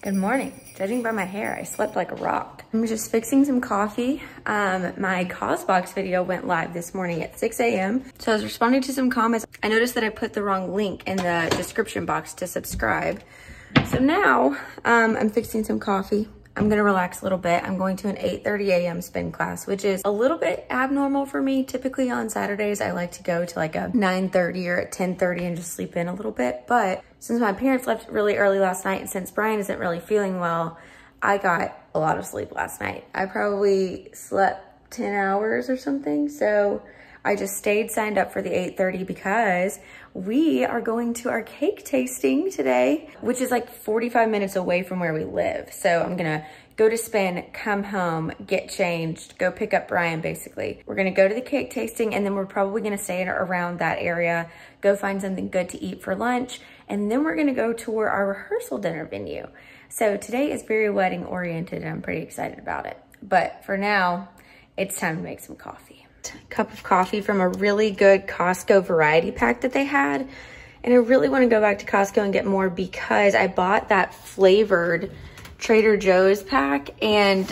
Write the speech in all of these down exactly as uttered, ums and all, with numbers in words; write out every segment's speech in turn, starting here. Good morning. Judging by my hair, I slept like a rock. I'm just fixing some coffee. Um, my CauseBox video went live this morning at six A M So I was responding to some comments. I noticed that I put the wrong link in the description box to subscribe. So now um, I'm fixing some coffee. I'm gonna relax a little bit. I'm going to an eight thirty A M spin class, which is a little bit abnormal for me. Typically on Saturdays, I like to go to like a nine thirty or at ten thirty and just sleep in a little bit. But since my parents left really early last night and since Brian isn't really feeling well, I got a lot of sleep last night. I probably slept ten hours or something. So I just stayed signed up for the eight thirty because we are going to our cake tasting today, which is like forty-five minutes away from where we live. So I'm gonna go to spin, come home, get changed, go pick up Brian basically. We're gonna go to the cake tasting and then we're probably gonna stay in around that area, go find something good to eat for lunch, and then we're gonna go tour our rehearsal dinner venue. So today is very wedding oriented and I'm pretty excited about it. But for now, it's time to make some coffee. Cup of coffee from a really good Costco variety pack that they had. And I really want to go back to Costco and get more because I bought that flavored Trader Joe's pack and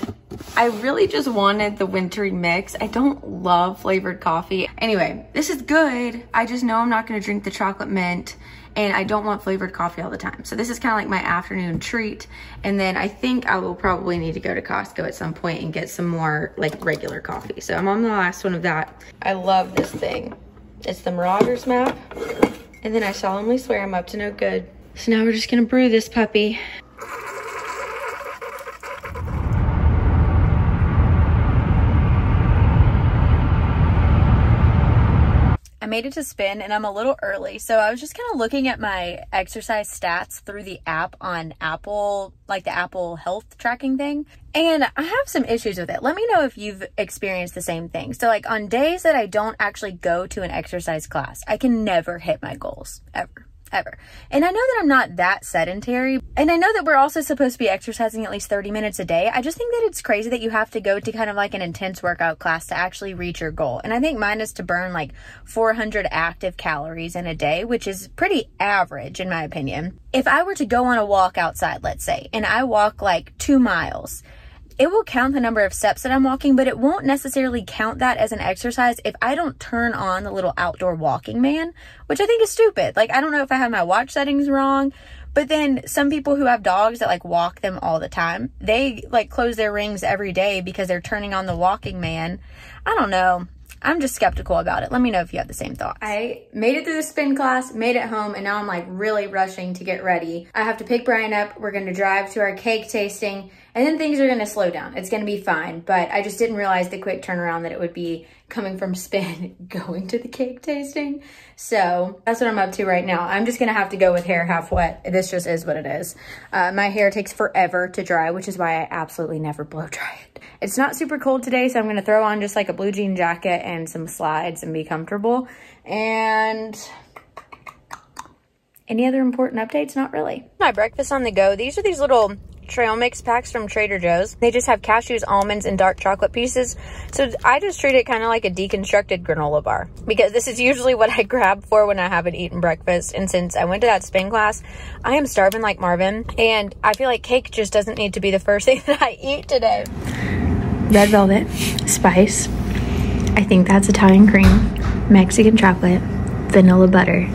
I really just wanted the wintry mix. I don't love flavored coffee. Anyway, this is good. I just know I'm not going to drink the chocolate mint and I don't want flavored coffee all the time. So this is kind of like my afternoon treat. And then I think I will probably need to go to Costco at some point and get some more like regular coffee. So I'm on the last one of that. I love this thing. It's the Marauder's Map. And then I solemnly swear I'm up to no good. So now we're just gonna brew this puppy. I made it to spin and I'm a little early. So I was just kind of looking at my exercise stats through the app on Apple, like the Apple Health tracking thing. And I have some issues with it. Let me know if you've experienced the same thing. So like on days that I don't actually go to an exercise class, I can never hit my goals ever. Ever. And I know that I'm not that sedentary. And I know that we're also supposed to be exercising at least thirty minutes a day. I just think that it's crazy that you have to go to kind of like an intense workout class to actually reach your goal. And I think mine is to burn like four hundred active calories in a day, which is pretty average in my opinion. If I were to go on a walk outside, let's say, and I walk like two miles, it will count the number of steps that I'm walking, but it won't necessarily count that as an exercise if I don't turn on the little outdoor walking man, which I think is stupid. Like, I don't know if I have my watch settings wrong, but then some people who have dogs that like walk them all the time, they like close their rings every day because they're turning on the walking man. I don't know. I'm just skeptical about it. Let me know if you have the same thoughts. I made it through the spin class, made it home, and now I'm like really rushing to get ready. I have to pick Brian up. We're gonna drive to our cake tasting, and then things are gonna slow down. It's gonna be fine, but I just didn't realize the quick turnaround that it would be coming from spin, going to the cake tasting. So that's what I'm up to right now. I'm just gonna have to go with hair half wet. This just is what it is. Uh, my hair takes forever to dry, which is why I absolutely never blow dry it. It's not super cold today, so I'm gonna throw on just like a blue jean jacket and some slides and be comfortable. And any other important updates? Not really. My breakfast on the go. These are these little trail mix packs from Trader Joe's. They just have cashews, almonds, and dark chocolate pieces. So I just treat it kind of like a deconstructed granola bar because this is usually what I grab for when I haven't eaten breakfast. And since I went to that spin class, I am starving like Marvin. And I feel like cake just doesn't need to be the first thing that I eat today. Red velvet, spice. I think that's Italian cream, Mexican chocolate, vanilla butter.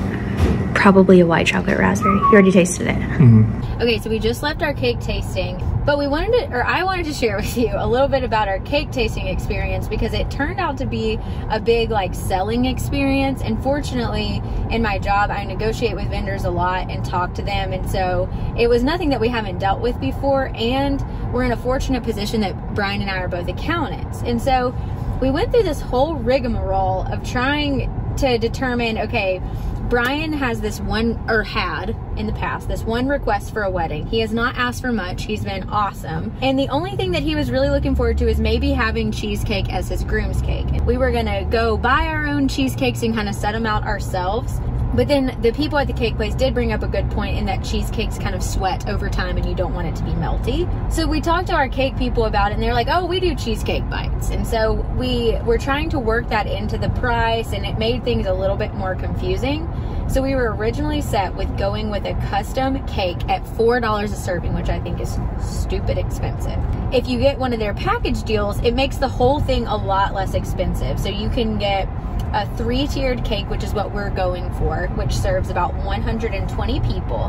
Probably a white chocolate raspberry. You already tasted it. Mm-hmm. Okay, so we just left our cake tasting, but we wanted to, or I wanted to share with you a little bit about our cake tasting experience because it turned out to be a big like selling experience. And fortunately, in my job, I negotiate with vendors a lot and talk to them. And so it was nothing that we haven't dealt with before. And we're in a fortunate position that Brian and I are both accountants. And so we went through this whole rigmarole of trying to determine, okay, Brian has this one, or had in the past, this one request for a wedding. He has not asked for much. He's been awesome. And the only thing that he was really looking forward to is maybe having cheesecake as his groom's cake. We were gonna go buy our own cheesecakes and kind of set them out ourselves. But then the people at the cake place did bring up a good point in that cheesecakes kind of sweat over time and you don't want it to be melty. So we talked to our cake people about it and they're like, oh, we do cheesecake bites. And so we were trying to work that into the price and it made things a little bit more confusing. So we were originally set with going with a custom cake at four dollars a serving, which I think is stupid expensive. If you get one of their package deals, it makes the whole thing a lot less expensive. So you can get a three-tiered cake, which is what we're going for, which serves about one hundred twenty people,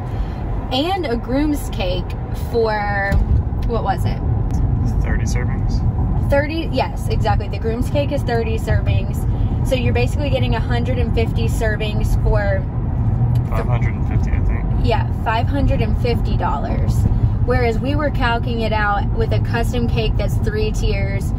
and a groom's cake for, what was it? thirty servings. thirty, yes, exactly. The groom's cake is thirty servings. So you're basically getting one hundred fifty servings for... five hundred fifty, I think. Yeah, five hundred fifty dollars. Whereas we were calculating it out with a custom cake that's three tiers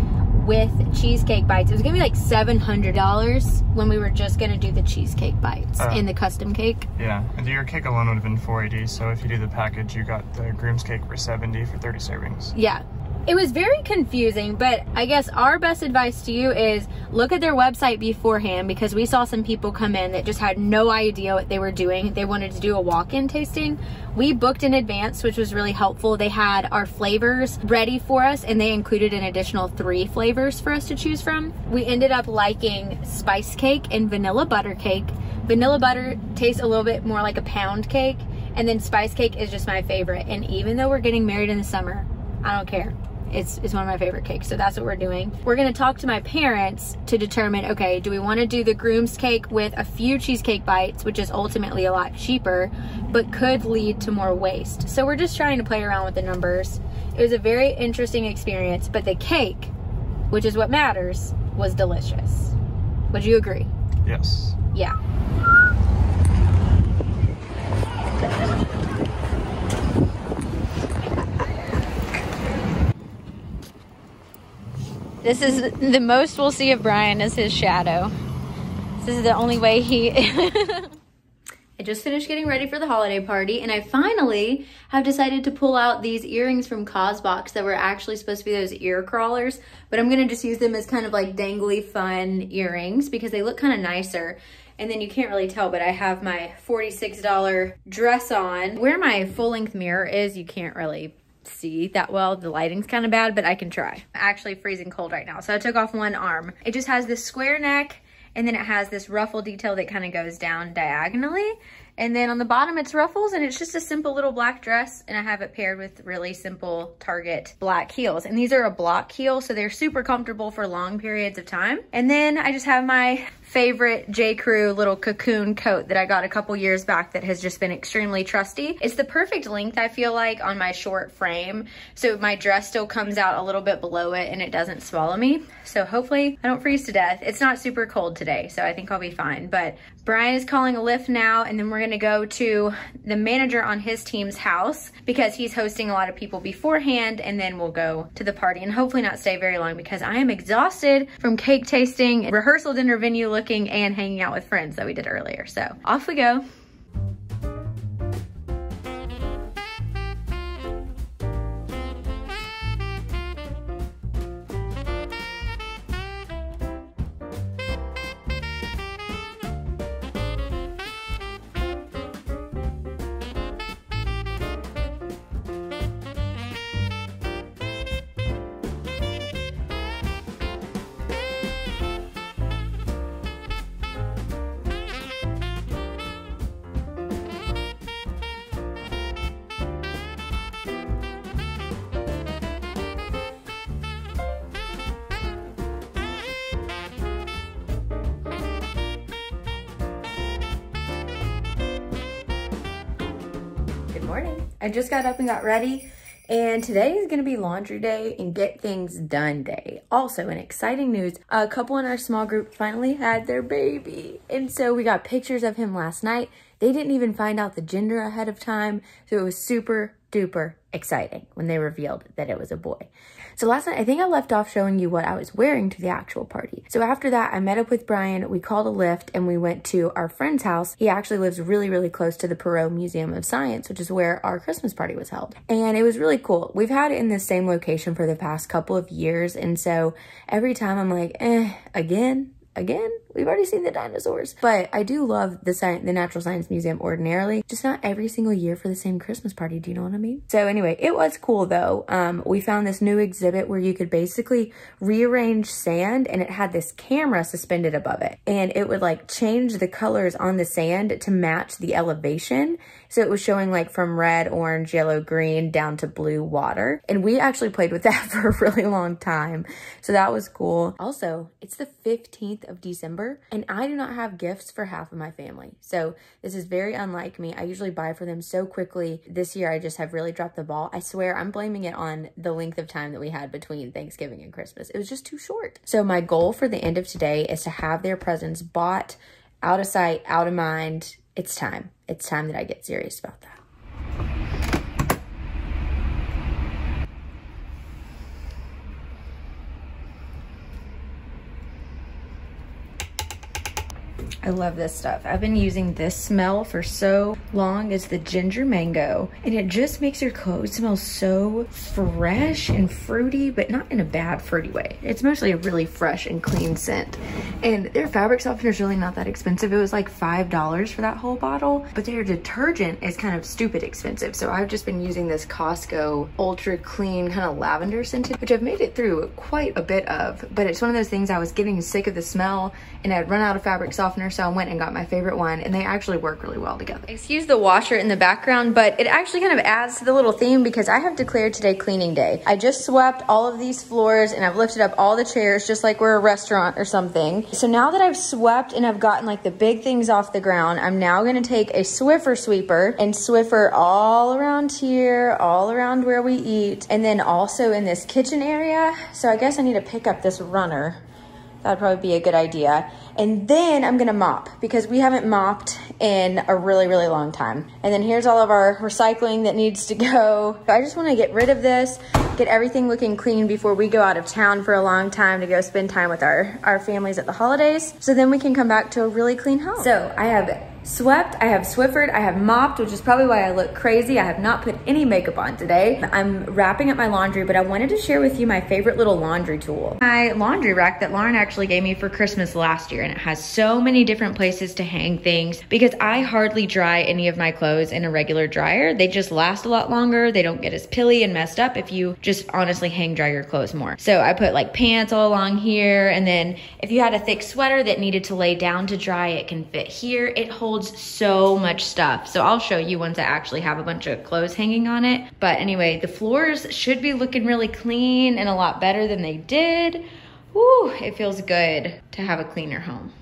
with cheesecake bites. It was gonna be like seven hundred dollars when we were just gonna do the cheesecake bites uh, and the custom cake. Yeah, and your cake alone would have been four eighty, so if you do the package, you got the groom's cake for seventy for thirty servings. Yeah. It was very confusing, but I guess our best advice to you is look at their website beforehand, because we saw some people come in that just had no idea what they were doing. They wanted to do a walk-in tasting. We booked in advance, which was really helpful. They had our flavors ready for us, and they included an additional three flavors for us to choose from. We ended up liking spice cake and vanilla butter cake. Vanilla butter tastes a little bit more like a pound cake, and then spice cake is just my favorite. And even though we're getting married in the summer, I don't care. It's, it's one of my favorite cakes, so that's what we're doing. We're gonna talk to my parents to determine, okay, do we wanna do the groom's cake with a few cheesecake bites, which is ultimately a lot cheaper, but could lead to more waste. So we're just trying to play around with the numbers. It was a very interesting experience, but the cake, which is what matters, was delicious. Would you agree? Yes. Yeah. This is the most we'll see of Brian is his shadow. This is the only way he... I just finished getting ready for the holiday party, and I finally have decided to pull out these earrings from CauseBox that were actually supposed to be those ear crawlers, but I'm gonna just use them as kind of like dangly fun earrings because they look kind of nicer. And then you can't really tell, but I have my forty-six dollar dress on. Where my full-length mirror is, you can't really see that well. The lighting's kind of bad, but I can try. I'm actually freezing cold right now, so I took off one arm. It just has this square neck, and then it has this ruffle detail that kind of goes down diagonally, and then on the bottom it's ruffles, and it's just a simple little black dress, and I have it paired with really simple Target black heels, and these are a block heel, so they're super comfortable for long periods of time. And then I just have my favorite J. Crew little cocoon coat that I got a couple years back that has just been extremely trusty. It's the perfect length, I feel like, on my short frame, so my dress still comes out a little bit below it and it doesn't swallow me. So hopefully I don't freeze to death. It's not super cold today, so I think I'll be fine. But Brian is calling a Lyft now, and then we're gonna go to the manager on his team's house because he's hosting a lot of people beforehand, and then we'll go to the party and hopefully not stay very long because I am exhausted from cake tasting, rehearsal dinner venue look, and hanging out with friends that we did earlier. So off we go. Morning. I just got up and got ready, and today is gonna be laundry day and get things done day. Also, in exciting news, a couple in our small group finally had their baby, and so we got pictures of him last night. They didn't even find out the gender ahead of time, so it was super duper exciting when they revealed that it was a boy. So last night, I think I left off showing you what I was wearing to the actual party. So after that, I met up with Brian, we called a Lyft, and we went to our friend's house. He actually lives really, really close to the Perot Museum of Science, which is where our Christmas party was held. And it was really cool. We've had it in the same location for the past couple of years, and so every time I'm like, eh, again? Again? We've already seen the dinosaurs. But I do love the science, the Natural Science Museum ordinarily, just not every single year for the same Christmas party. Do you know what I mean? So anyway, it was cool though. Um, we found this new exhibit where you could basically rearrange sand, and it had this camera suspended above it, and it would like change the colors on the sand to match the elevation. So it was showing like from red, orange, yellow, green down to blue water. And we actually played with that for a really long time. So that was cool. Also, it's the fifteenth of December and I do not have gifts for half of my family. So this is very unlike me. I usually buy for them so quickly. This year I just have really dropped the ball. I swear I'm blaming it on the length of time that we had between Thanksgiving and Christmas. It was just too short. So my goal for the end of today is to have their presents bought, out of sight, out of mind. It's time. It's time that I get serious about that. I love this stuff. I've been using this smell for so long. It's the ginger mango, and it just makes your clothes smell so fresh and fruity, but not in a bad fruity way. It's mostly a really fresh and clean scent. And their fabric softener is really not that expensive. It was like five dollars for that whole bottle, but their detergent is kind of stupid expensive. So I've just been using this Costco ultra clean kind of lavender scented, which I've made it through quite a bit of, but it's one of those things I was getting sick of the smell and I'd run out of fabric softener. So I went and got my favorite one, and they actually work really well together. Excuse the washer in the background, but it actually kind of adds to the little theme because I have declared today cleaning day. I just swept all of these floors and I've lifted up all the chairs just like we're a restaurant or something. So now that I've swept and I've gotten like the big things off the ground, I'm now gonna take a Swiffer sweeper and Swiffer all around here, all around where we eat, and then also in this kitchen area. So I guess I need to pick up this runner. That'd probably be a good idea. And then I'm gonna mop because we haven't mopped in a really, really long time. And then here's all of our recycling that needs to go. I just wanna get rid of this, get everything looking clean before we go out of town for a long time to go spend time with our, our families at the holidays. So then we can come back to a really clean home. So I have swept, I have Swiffered, I have mopped, which is probably why I look crazy. I have not put any makeup on today. I'm wrapping up my laundry, but I wanted to share with you my favorite little laundry tool. My laundry rack that Lauren actually gave me for Christmas last year, and it has so many different places to hang things because I hardly dry any of my clothes in a regular dryer. They just last a lot longer. They don't get as pilly and messed up if you just honestly hang dry your clothes more. So I put like pants all along here, and then if you had a thick sweater that needed to lay down to dry, it can fit here. It holds so much stuff. So I'll show you once I actually have a bunch of clothes hanging on it. But anyway, the floors should be looking really clean and a lot better than they did. Woo, it feels good to have a cleaner home.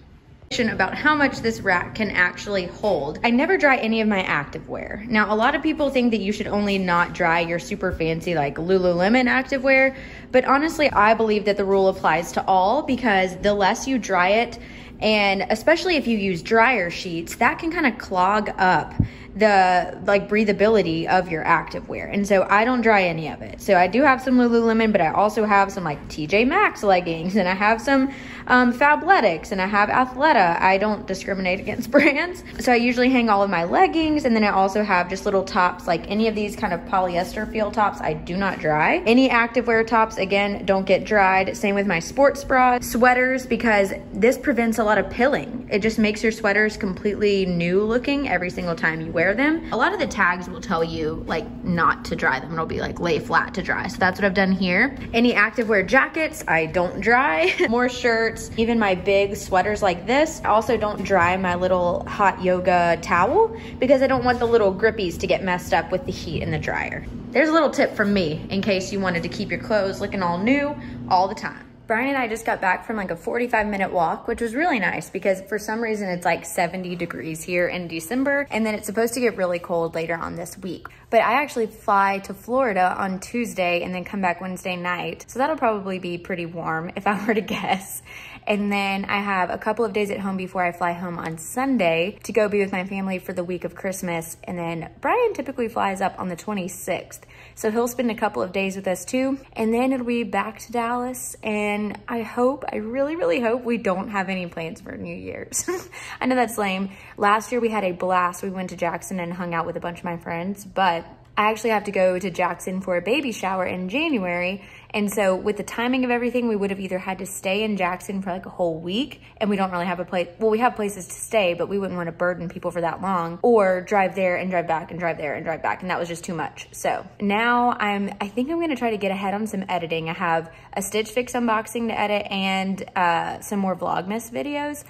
About how much this rack can actually hold. I never dry any of my activewear. Now, a lot of people think that you should only not dry your super fancy like Lululemon activewear, but honestly, I believe that the rule applies to all because the less you dry it, and especially if you use dryer sheets, that can kind of clog up the like breathability of your activewear. And so I don't dry any of it. So I do have some Lululemon, but I also have some like T J Maxx leggings, and I have some um, Fabletics, and I have Athleta. I don't discriminate against brands. So I usually hang all of my leggings, and then I also have just little tops, like any of these kind of polyester feel tops, I do not dry. Any activewear tops, again, don't get dried. Same with my sports bras, sweaters, because this prevents a lot of pilling. It just makes your sweaters completely new looking every single time you wear them. A lot of the tags will tell you like not to dry them. It'll be like lay flat to dry. So that's what I've done here. Any activewear jackets, I don't dry. More shirts, even my big sweaters like this. I also don't dry my little hot yoga towel because I don't want the little grippies to get messed up with the heat in the dryer. There's a little tip from me in case you wanted to keep your clothes looking all new all the time. Brian and I just got back from like a forty-five minute walk, which was really nice because for some reason it's like seventy degrees here in December, and then it's supposed to get really cold later on this week. But I actually fly to Florida on Tuesday and then come back Wednesday night. So that'll probably be pretty warm if I were to guess. And then I have a couple of days at home before I fly home on Sunday to go be with my family for the week of Christmas. And then Brian typically flies up on the twenty-sixth. So he'll spend a couple of days with us too. And then it'll be back to Dallas. And I hope, I really, really hope we don't have any plans for New Year's. I know that's lame. Last year we had a blast. We went to Jackson and hung out with a bunch of my friends, but I actually have to go to Jackson for a baby shower in January. And so with the timing of everything, we would have either had to stay in Jackson for like a whole week, and we don't really have a place. Well, we have places to stay, but we wouldn't want to burden people for that long, or drive there and drive back and drive there and drive back. And that was just too much. So now I'm, I think I'm going to try to get ahead on some editing. I have a Stitch Fix unboxing to edit and uh, some more Vlogmas videos.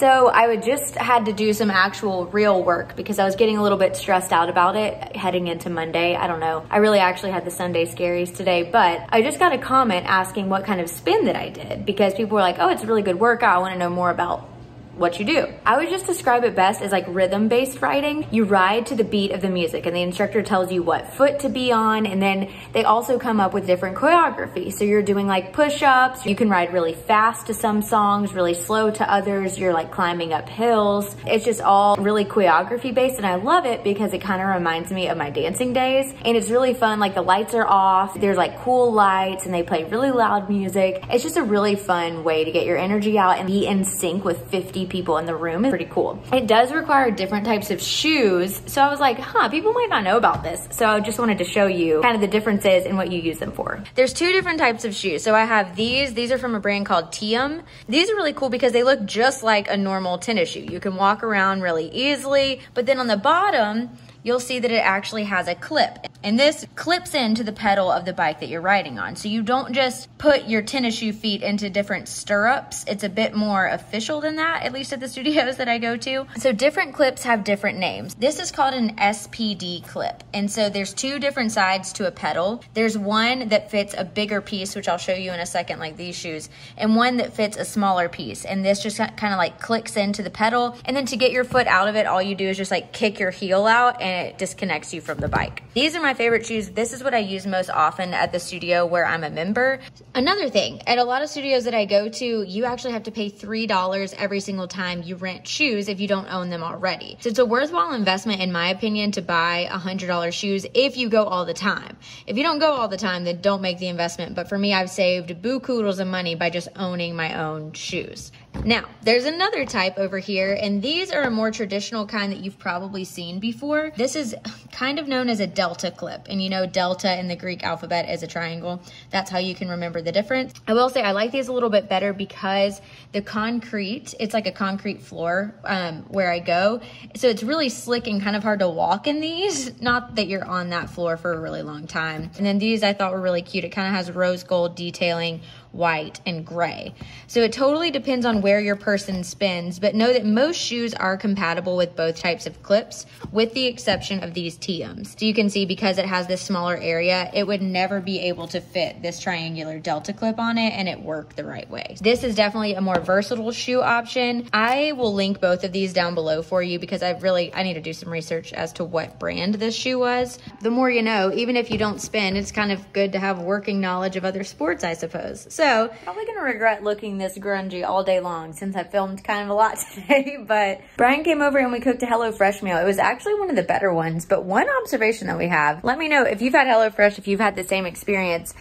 So I would just had to do some actual real work because I was getting a little bit stressed out about it heading into Monday. I don't know. I really actually had the Sunday scaries today, but I just got a comment asking what kind of spin that I did because people were like, oh, it's a really good workout. I want to know more about what you do. I would just describe it best as like rhythm-based writing. You ride to the beat of the music and the instructor tells you what foot to be on, and then they also come up with different choreography. So you're doing like push-ups, you can ride really fast to some songs, really slow to others, you're like climbing up hills. It's just all really choreography-based, and I love it because it kind of reminds me of my dancing days, and it's really fun. Like the lights are off, there's like cool lights, and they play really loud music. It's just a really fun way to get your energy out and be in sync with fifty people in the room. Is pretty cool. It does require different types of shoes. So I was like, huh, people might not know about this. So I just wanted to show you kind of the differences in what you use them for. There's two different types of shoes. So I have these, these are from a brand called T I E M. These are really cool because they look just like a normal tennis shoe. You can walk around really easily, but then on the bottom, you'll see that it actually has a clip. And this clips into the pedal of the bike that you're riding on. So you don't just put your tennis shoe feet into different stirrups. It's a bit more official than that, at least at the studios that I go to. So different clips have different names. This is called an S P D clip. And so there's two different sides to a pedal. There's one that fits a bigger piece, which I'll show you in a second, like these shoes, and one that fits a smaller piece. And this just kind of like clicks into the pedal. And then to get your foot out of it, all you do is just like kick your heel out and it disconnects you from the bike. These are my favorite shoes. This is what I use most often at the studio where I'm a member. Another thing, at a lot of studios that I go to, you actually have to pay three dollars every single time you rent shoes if you don't own them already. So it's a worthwhile investment, in my opinion, to buy one hundred dollar shoes if you go all the time. If you don't go all the time, then don't make the investment. But for me, I've saved boo-koodles of money by just owning my own shoes. Now, there's another type over here, and these are a more traditional kind that you've probably seen before. This is kind of known as a Delta clip, and you know Delta in the Greek alphabet is a triangle. That's how you can remember the difference. I will say I like these a little bit better because the concrete, it's like a concrete floor um, where I go, so it's really slick and kind of hard to walk in these, not that you're on that floor for a really long time. And then these I thought were really cute. It kind of has rose gold detailing, white, and gray. So it totally depends on where your person spins, but know that most shoes are compatible with both types of clips, with the exception of these T I E Ms. So you can see because it has this smaller area, it would never be able to fit this triangular Delta clip on it and it worked the right way. This is definitely a more versatile shoe option. I will link both of these down below for you because I really, I need to do some research as to what brand this shoe was. The more you know, even if you don't spin, it's kind of good to have working knowledge of other sports, I suppose. So So, probably gonna regret looking this grungy all day long since I filmed kind of a lot today, but Brian came over and we cooked a HelloFresh meal. It was actually one of the better ones, but one observation that we have, let me know if you've had HelloFresh, if you've had the same experience.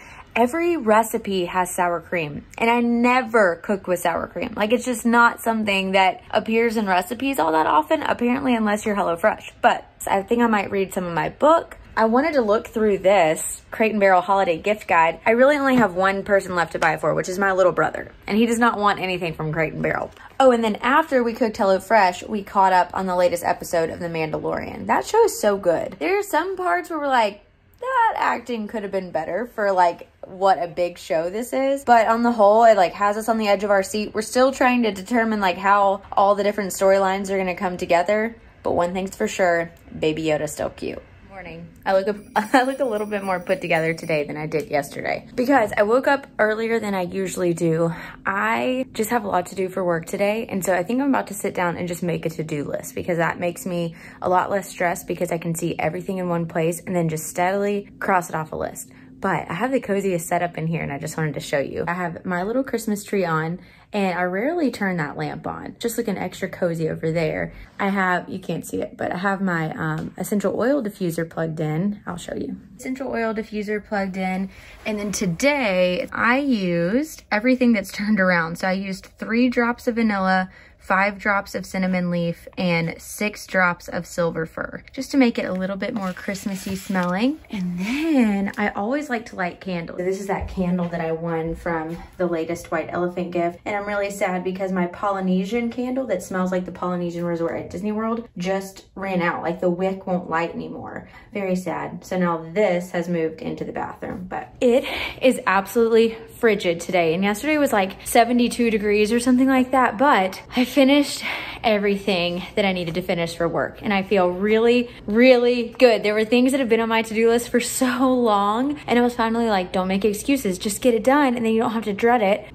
Every recipe has sour cream, and I never cook with sour cream. Like, it's just not something that appears in recipes all that often, apparently, unless you're HelloFresh. But I think I might read some of my book. I wanted to look through this Crate and Barrel holiday gift guide. I really only have one person left to buy for, which is my little brother, and he does not want anything from Crate and Barrel. Oh, and then after we cooked HelloFresh, we caught up on the latest episode of The Mandalorian. That show is so good. There are some parts where we're like, that acting could have been better for like what a big show this is, but on the whole, it like has us on the edge of our seat. We're still trying to determine like how all the different storylines are gonna come together, but one thing's for sure, Baby Yoda's still cute. Morning. I look, a, I look a little bit more put together today than I did yesterday because I woke up earlier than I usually do. I just have a lot to do for work today, and so I think I'm about to sit down and just make a to-do list because that makes me a lot less stressed because I can see everything in one place and then just steadily cross it off a list. But I have the coziest setup in here and I just wanted to show you. I have my little Christmas tree on, and I rarely turn that lamp on, just looking extra cozy over there. I have, you can't see it, but I have my um, essential oil diffuser plugged in. I'll show you. Essential oil diffuser plugged in. And then today I used everything that's turned around. So I used three drops of vanilla, five drops of cinnamon leaf, and six drops of silver fir, just to make it a little bit more Christmassy smelling. And then I always like to light candles. This is that candle that I won from the latest White Elephant gift, and I'm really sad because my Polynesian candle that smells like the Polynesian resort at Disney World just ran out. Like the wick won't light anymore. Very sad. So now this has moved into the bathroom, but it is absolutely frigid today. And yesterday was like seventy-two degrees or something like that, but I finished everything that I needed to finish for work, and I feel really, really good. There were things that have been on my to-do list for so long, and I was finally like, don't make excuses, just get it done, and then you don't have to dread it.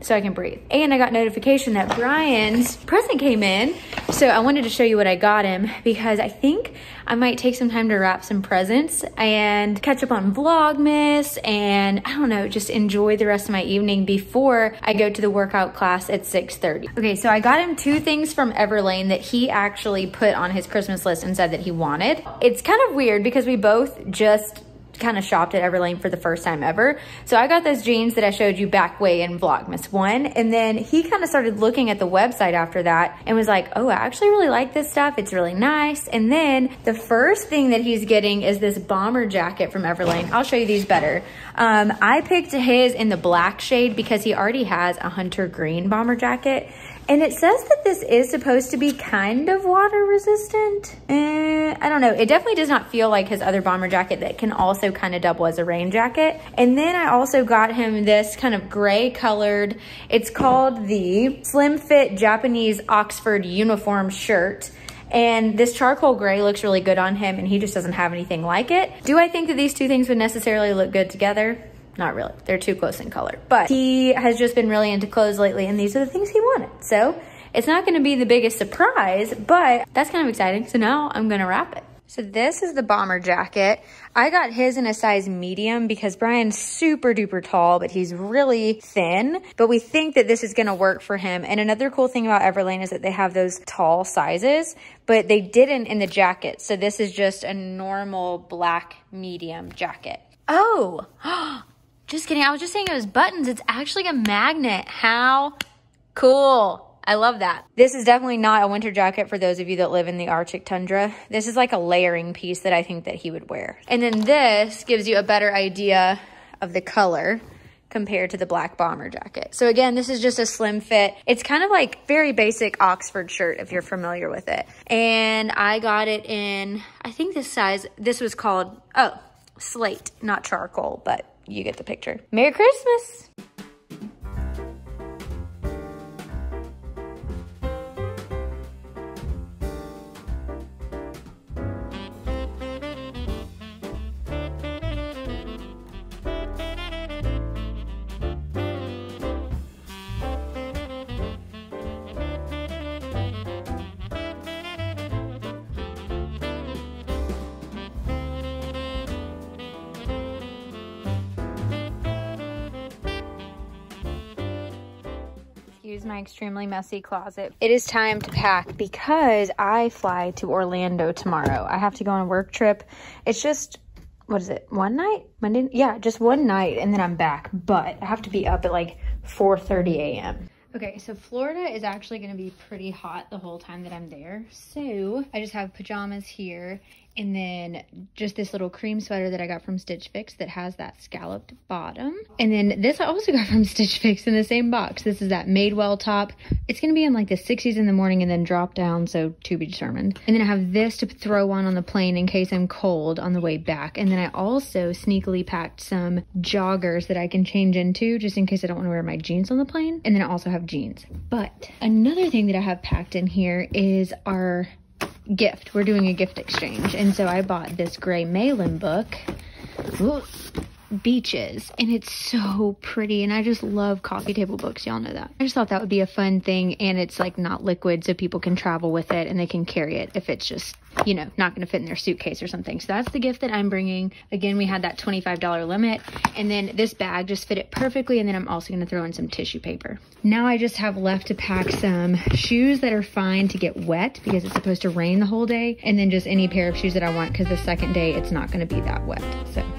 So I can breathe. And I got notification that Brian's present came in. So I wanted to show you what I got him, because I think I might take some time to wrap some presents and catch up on Vlogmas, and I don't know, just enjoy the rest of my evening before I go to the workout class at six thirty. Okay, so I got him two things from Everlane that he actually put on his Christmas list and said that he wanted. It's kind of weird because we both just kind of shopped at Everlane for the first time ever. So I got those jeans that I showed you back way in Vlogmas one. And then he kind of started looking at the website after that and was like, oh, I actually really like this stuff. It's really nice. And then the first thing that he's getting is this bomber jacket from Everlane. I'll show you these better. Um, I picked his in the black shade because he already has a hunter green bomber jacket. And it says that this is supposed to be kind of water resistant. Eh, I don't know. It definitely does not feel like his other bomber jacket that can also kind of double as a rain jacket. And then I also got him this kind of gray colored, it's called the Slim Fit Japanese Oxford Uniform Shirt. And this charcoal gray looks really good on him, and he just doesn't have anything like it. Do I think that these two things would necessarily look good together? Not really, they're too close in color, but he has just been really into clothes lately, and these are the things he wanted. So it's not gonna be the biggest surprise, but that's kind of exciting. So now I'm gonna wrap it. So this is the bomber jacket. I got his in a size medium because Brian's super duper tall, but he's really thin. But we think that this is gonna work for him. And another cool thing about Everlane is that they have those tall sizes, but they didn't in the jacket. So this is just a normal black medium jacket. Oh. Just kidding, I was just saying it was buttons. It's actually a magnet. How cool. I love that. This is definitely not a winter jacket for those of you that live in the Arctic tundra. This is like a layering piece that I think that he would wear. And then this gives you a better idea of the color compared to the black bomber jacket. So again, this is just a slim fit. It's kind of like very basic Oxford shirt if you're familiar with it. And I got it in, I think this size, this was called, oh, slate, not charcoal, but you get the picture. Merry Christmas. My extremely messy closet. It is time to pack because I fly to Orlando tomorrow. I have to go on a work trip. It's just, what is it, one night? Monday? Yeah, just one night, and then I'm back, but I have to be up at like four thirty a m Okay, so Florida is actually gonna be pretty hot the whole time that I'm there. So I just have pajamas here, and then just this little cream sweater that I got from Stitch Fix that has that scalloped bottom. And then this I also got from Stitch Fix in the same box. This is that Madewell top. It's gonna be in like the sixties in the morning and then drop down, so to be determined. And then I have this to throw on on the plane in case I'm cold on the way back. And then I also sneakily packed some joggers that I can change into just in case I don't wanna wear my jeans on the plane. And then I also have jeans. But another thing that I have packed in here is our gift. We're doing a gift exchange, and so I bought this Gray Malin book, ooh, Beaches, and it's so pretty, and I just love coffee table books, y'all know that. I just thought that would be a fun thing, and it's like not liquid, so people can travel with it and they can carry it if it's just, you know, not going to fit in their suitcase or something. So that's the gift that I'm bringing. Again, we had that twenty-five dollar limit, and then this bag just fit it perfectly, and then I'm also going to throw in some tissue paper. Now I just have left to pack some shoes that are fine to get wet because it's supposed to rain the whole day, and then just any pair of shoes that I want because the second day it's not going to be that wet. So